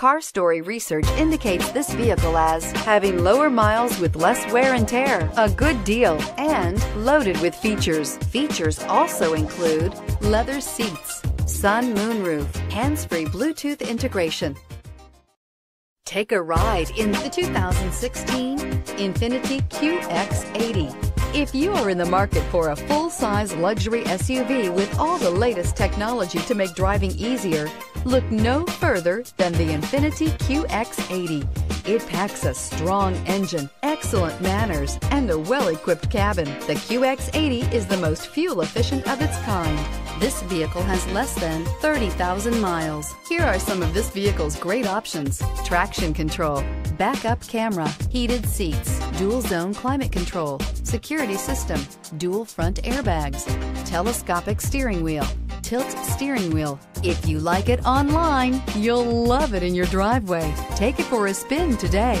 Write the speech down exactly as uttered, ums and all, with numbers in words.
Car Story research indicates this vehicle as having lower miles with less wear and tear, a good deal, and loaded with features. Features also include leather seats, sun moonroof, hands-free Bluetooth integration. Take a ride in the two thousand sixteen Infiniti Q X eighty. If you are in the market for a full-size luxury S U V with all the latest technology to make driving easier, look no further than the Infiniti Q X eighty. It packs a strong engine, excellent manners, and a well-equipped cabin. The Q X eighty is the most fuel-efficient of its kind. This vehicle has less than thirty thousand miles. Here are some of this vehicle's great options: traction control, backup camera, heated seats, dual zone climate control, security system, dual front airbags, telescopic steering wheel, tilt steering wheel. If you like it online, you'll love it in your driveway. Take it for a spin today.